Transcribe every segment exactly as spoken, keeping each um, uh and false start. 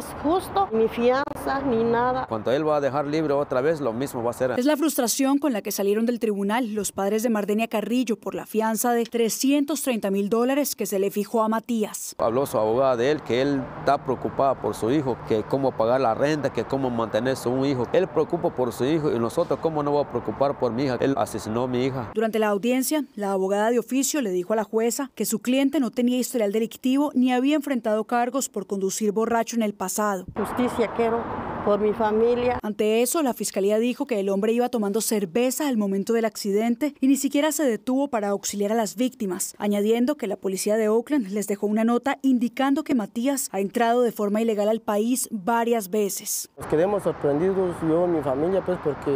es justo, ni fianza, ni nada. Cuando él va a dejar libre otra vez, lo mismo va a hacer. Es la frustración con la que salieron del tribunal los padres de Mardenia Carrillo por la fianza de trescientos treinta mil dólares que se le fijó a Matías. Habló su abogada de él, que él está preocupado por su hijo, que cómo pagar la renta, que cómo mantener a un hijo. Él preocupa por su hijo y nosotros cómo no va a preocupar por mi hija. Él asesinó a mi hija. Durante la audiencia, la abogada de oficio le dijo a la jueza que su cliente no tenía historial delictivo ni había enfrentado cargos por conducir borracho en el pasado. Justicia quiero por mi familia. Ante eso, la fiscalía dijo que el hombre iba tomando cerveza al momento del accidente y ni siquiera se detuvo para auxiliar a las víctimas, añadiendo que la policía de Oakland les dejó una nota indicando que Matías ha entrado de forma ilegal al país varias veces. Nos quedamos sorprendidos, yo y mi familia, pues, porque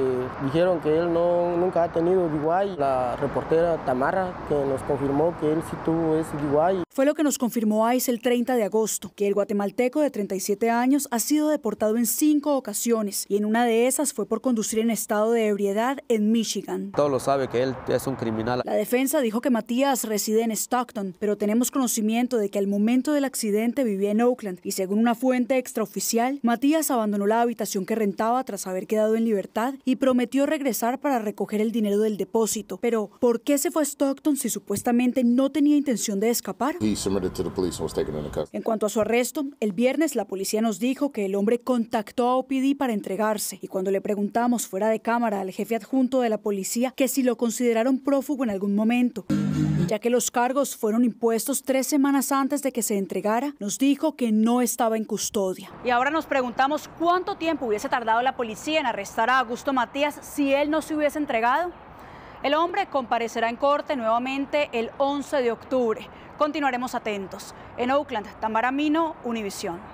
dijeron que él no, nunca ha tenido D U I. La reportera Tamara, que nos confirmó que él sí tuvo ese D U I. Fue lo que nos confirmó I C E el treinta de agosto, que el guatemalteco de treinta y siete años ha sido deportado en cinco ocasiones y en una de esas fue por conducir en estado de ebriedad en Michigan. Todo lo sabe que él es un criminal. La defensa dijo que Matías reside en Stockton, pero tenemos conocimiento de que al momento del accidente vivía en Oakland y según una fuente extraoficial, Matías abandonó la habitación que rentaba tras haber quedado en libertad y prometió regresar para recoger el dinero del depósito. Pero, ¿por qué se fue a Stockton si supuestamente no tenía intención de escapar? En cuanto a su arresto, el viernes la policía nos dijo que el hombre contactó a O P D para entregarse y cuando le preguntamos fuera de cámara al jefe adjunto de la policía que si lo consideraron prófugo en algún momento, ya que los cargos fueron impuestos tres semanas antes de que se entregara, nos dijo que no estaba en custodia. Y ahora nos preguntamos cuánto tiempo hubiese tardado la policía en arrestar a Agusto Matías si él no se hubiese entregado. El hombre comparecerá en corte nuevamente el once de octubre. Continuaremos atentos. En Oakland, Tamara Mino, Univisión.